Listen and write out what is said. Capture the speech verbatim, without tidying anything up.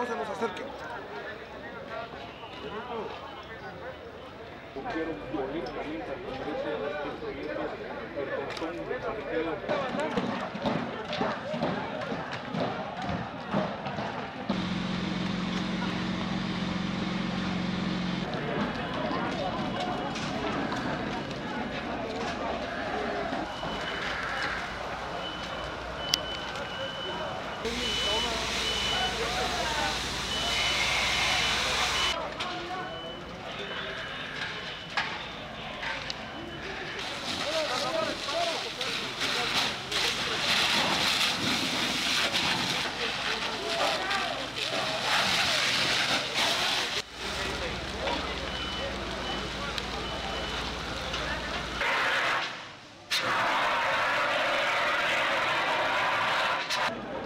no se nos acerquen. Thank you.